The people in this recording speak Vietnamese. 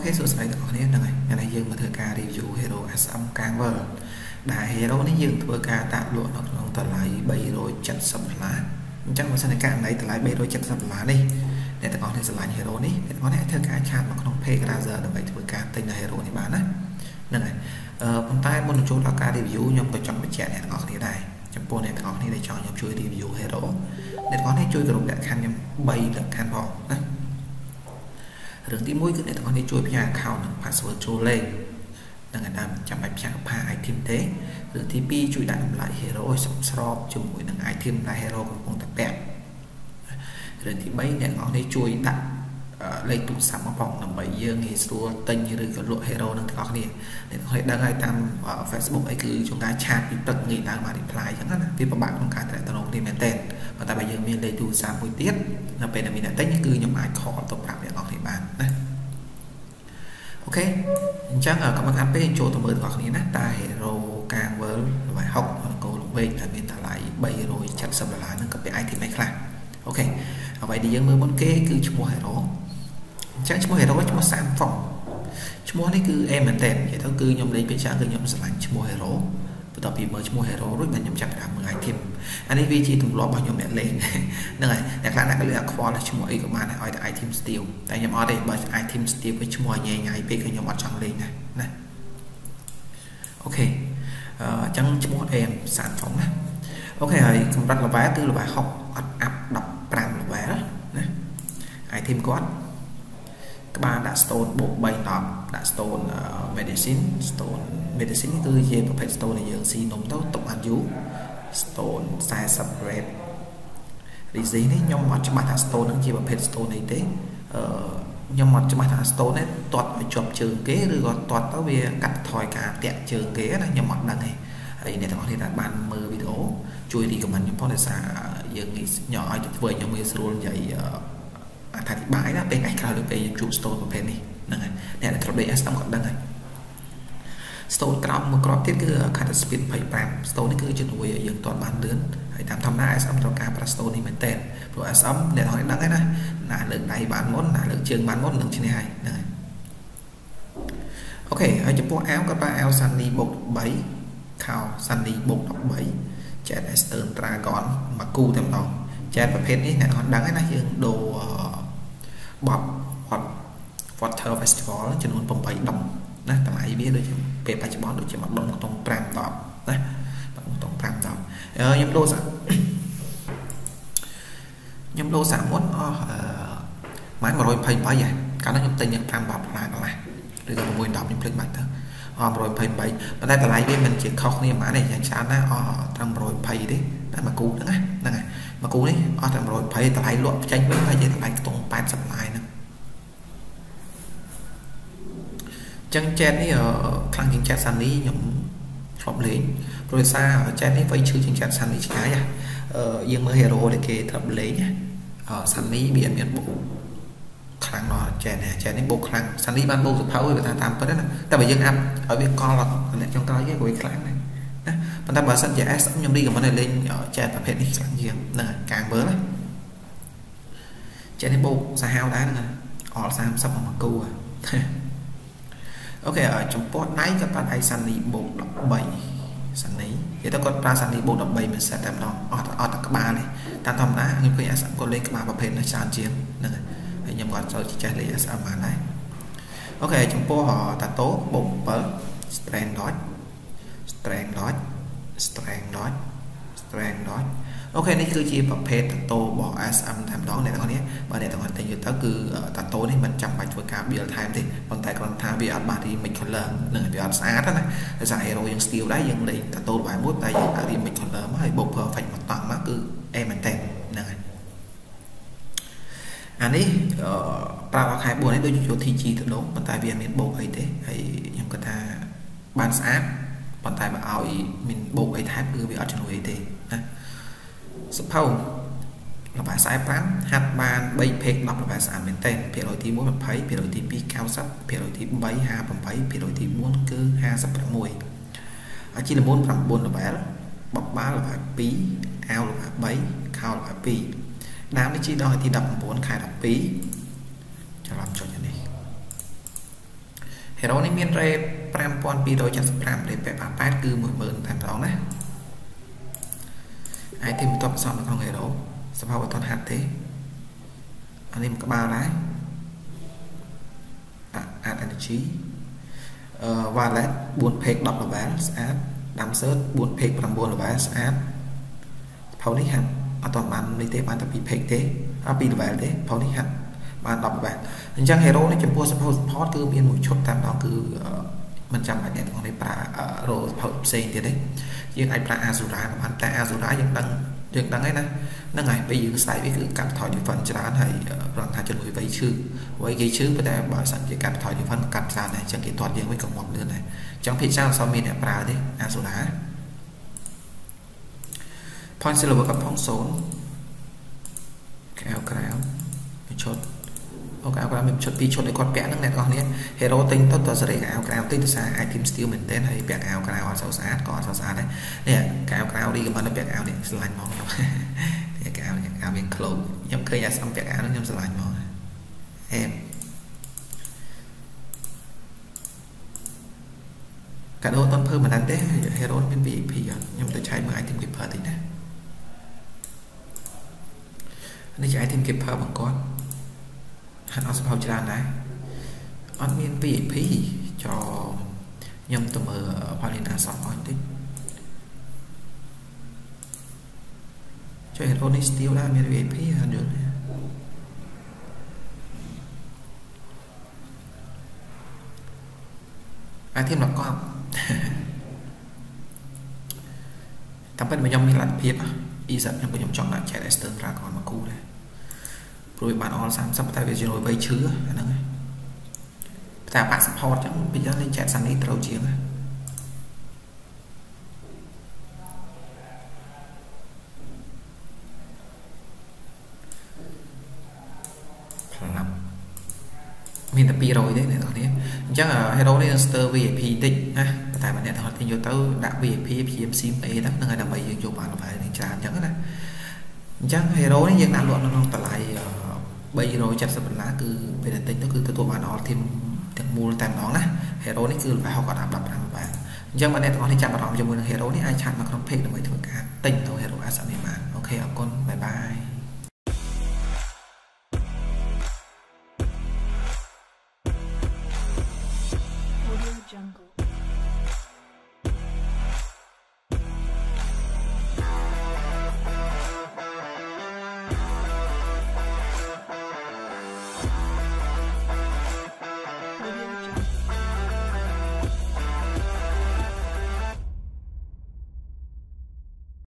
okay, so sánh có nên này ngày này dương mà thưa ca đi dụ hero asam càng vờ đại hero này dương thưa ca tạo lụa nó còn tờ lại bảy rồi chặt sầm lá chắc mà sao này càng này tờ lại bảy rồi chặt sầm lá đi để ta có thể sầm lá hero này để có thể thưa ca chan mà không phê ra giờ được vậy thưa ca tên là hero này bán đấy này con tay muốn chú là ca review nhóm tôi chọn trẻ này ngọt thế này trong cô này có thể để cho nhóm chơi review hero để có thể chơi được đạn khăn nhóm bay được khăn bỏ đấy rừng tí mũi cứ để con đi chui phía khảo nâng phá số trô lên nâng ảnh đàm chạm bạch phía phá ai thêm thế rừng tí bi chui đạm lại hero ôi sắp sọ chung mũi nâng ai thêm là hero của con tập đẹp rừng tí bấy để con đi chui đạm lấy tụ sắm vào phòng nằm bấy dương nghề xua tên như rừng lụa hero nâng có đi để có thể đăng ai tam ở Facebook ấy cứ chúng ta chat thì tận nghỉ đang mà reply chẳng hạn vì bạn không cả tại tao đi mẹ tên và tại bây giờ mình lấy tụ sắm buổi tiết là bên là mình đã tách cứ nhóm ai khó tổng làm để ngọc thì bạn đấy ok chẳng ở các bạn ăn bên chỗ tụi mới hoặc này nát tài hero càng với bài học còn câu lúc bên là mình ta lại bày rồi chặt sầm lá nâng cấp cái ai thì mấy khác ok ở vậy thì dân mới muốn kế cứ chung mua hero chắc chúng mày đâu chúng sản phẩm chúng mày cứ em mình tèm vậy thôi cứ nhóm lấy bên sáng cứ nhóm sản chúng mày hero từ tập thì mới chúng mày hero rồi mình nhóm chặt đám người thêm anh ấy vì chỉ thùng lọ bao nhiêu mẹ lên này đặc là cái lựa khó là chúng mày của bạn này ai team steel tại nhóm ở đây bởi ai team steel với chúng mày nhẹ nhàng về cái nhóm ở trong lên này này ok chẳng chúng mày em sản phẩm này ok rồi công tác là vẽ tư là bài học áp đọc làm là vẽ này ai team có ba đã stone bộ bay tạm đã stone medicine cứ về và phải stone này dường xin nóng tấu tổng ăn dú stone sai sập red thì gì đấy nhau mặt cho bạn đã stone nó chỉ vào phải stone này thế nhau mặt cho bạn đã stone đấy toàn phải chụp trường kế rồi còn toàn tao về cắt thỏi cả tiện trường kế là nhau mặt đằng này ấy để có thể là bạn mơ video chui đi của mình những con xa dường nhỏ vừa nhỏ người luôn vậy thành bãi đó bên ảnh là được về trụ store của bên này này là trộn đầy xong còn đang này store trong một crop tiết cứ khá là spin phải làm store cứ trên đuôi ở dừng toàn bán lớn hãy làm thăm lại xong trong cả store này mình tên rồi xong để hỏi đăng cái này là lượng này bán món là lượng trường bán món lượng trên này ok ở trong bộ áo các bạn áo sunny bột 7 khảo sunny bột 7 chén Eastern Dragon mà cu thêm đó chén và phết này là họ đăng cái này dừng đồ bọc hoặc water festival trên nguồn bồng bay đồng đấy tầm ấy biết được về bài chấm bón được trên mặt đồng trong trạm tọm đấy trong trạm tọm nhóm đô sản muốn máy mà rồi phải bao vậy cả nó nhóm tây nhóm trạm bọc là rồi là mùi đọc nhóm lịch mặt thôi rồi phải bay mà đây tầm ấy biết mình chỉ khóc như mã này chẳng sao đó trạm rồi phải đấy đấy mà cú nữa này mà cú đấy trạm rồi phải tầm ấy luận tranh với cái gì tầm ấy tổng ban sập lại nữa chân chen ấy khăn chính chat sàn lý nhóm phỏng lên rồi xa chen ấy vây chữ chính chat sàn lý trái à riêng mới hero để kê thập lấy nhá sàn lý biển bộ khăn nó chen ấy bộ khăn sàn lý ban bộ sụp pháo người ta làm cái đó nè ta phải dân ăn ở bên con là trong cái cái quầy khăn này đó người ta bảo sẵn giả sẵn nhóm đi cái món này lên ở chen tập hết đi sẵn riêng là càng bớt đấy chen ấy bộ xa hao đá nè họ xa sắp một câu à ok ở trong post này các bạn hãy săn đi bộ 7 săn đấy thì ta còn ra săn đi bộ 7 mình sẽ làm nó ở các bạn này ta thông đã nhưng khi sẵn có lên các bạn vào bên nó sàn chiến này hãy nhầm gọn sau chỉ trả lấy sao mà này ok trong post họ ta tố bộ bớt strand dot ok này cứ chỉ vào page ta tô bỏ asam tham đó này các bạn nhé và để các bạn thấy ta cứ ta tô này mình chăm bài với cả real time thì còn tại còn tham việc mà thì mình còn lờ nữa việc sát đó này giải hero những skill đấy những đấy ta tô bài mốt tại thì mình còn lờ mà bộ phở phải một toàn mà cứ em mình tên này anh ấy vào khai buồn đấy đôi chỗ thì chỉ thật đúng còn tại vì mình bộ ấy thế hay những cái ta ban sát còn tại mà ao mình bộ ấy thái cứ bị ở trên người thế sắp hầu là bài sai phán hạt bàn bay phê đọc là bài sản mình tên phía đổi thì muốn là thấy phía đổi thì bị cao sắp phía đổi thì bấy hà bằng bấy phía đổi thì muốn cứ ha sắp là mùi chỉ là muốn làm buồn là bé bọc ba là phải bí ao là bấy cao là bí đám đi chi đòi thì đọc 4 khai đọc bí cho làm cho nhận đi Hệ đó nên miền rê pram pon pi đôi chân pram để bẻ bả pát cứ một mượn thành đó nè. Ai thêm top xong là con hệ đó. Sao bao toàn hạt thế? Anh em có bao đấy. Ad energy. Và lại buồn phê đọc là bán ad đam sớt buồn phê làm buồn là bán ad. Pháo đi hẳn. Ở toàn bán đi thế bán tập bị phê thế. À bị là thế. Pháo đi hẳn. Bạn đọc bạn hình trang hero này chấm pua support support cứ biên một chút tam đó cứ mình chăm bạn này còn đây pra rồi hậu xe thế đấy nhưng anh pra azura mà anh ta azura dừng đăng ấy nè nó ngày bây giờ xài với cứ cặp thỏi những phần cho đá này đoạn thả chân người với cái chứ với ta bảo sẵn cái cặp thỏi những phần cặp ra này chẳng kỹ thuật riêng với cộng một nữa này trong phía sau sau mình là pra đấy azura point sẽ là một cặp phong số kéo kéo chốt ok các bạn mình chốt pi chốt để con vẽ năng này con nhé hero tinh tốt tờ giấy áo cào tinh xa ai tìm steel mình tên hay vẽ áo cào ở sau sát còn sau sát đấy nè cào cào đi các bạn nó vẽ áo này lành mòn thì cào miếng khâu nhắm cây nhà xong vẽ áo nó nhắm sẽ lành mòn em cả đôi toàn phơi mà đánh đấy hero bên vị thì nhắm tới trái mà ai tìm kịp phơi thì nè nên trái tìm kịp phơi bằng con hãy nói sau chia này anh miền VIP cho nhầm tụm ở Hoa Liên Đà Sông anh thích cho hero này steel là miền VIP là được ai thêm là con tạm biệt mình nhầm mình làm việc y dẫn nhầm mình chọn lại chạy lại stern ra còn mà cũ này rồi bạn on sắm sắp tay về rồi bây chứ anh ơi, cả bạn support chẳng bây giờ lên chat sẵn đi trâu chiếng này, mình đã pi rồi đấy này thằng này, chắc là hero này star VIP định á, tại bạn này thằng thì nhiều tớ đã VIP PMC ấy đó, người làm mấy chuyện cho bạn phải nên trả chẳng này, chắc hero này dừng đàn luận nó không lại bây rồi chặt sập lá cứ về đến tính nó cứ tụi bạn nó thêm mua tạm đó nè hero này cứ phải học cả đạp và nhưng mà này nó thì chạm vào cho mình hero này ai chạm mà không phê được mấy thứ cả tình thôi hero asam này bạn ok ở con bye bye. Audio Jungle.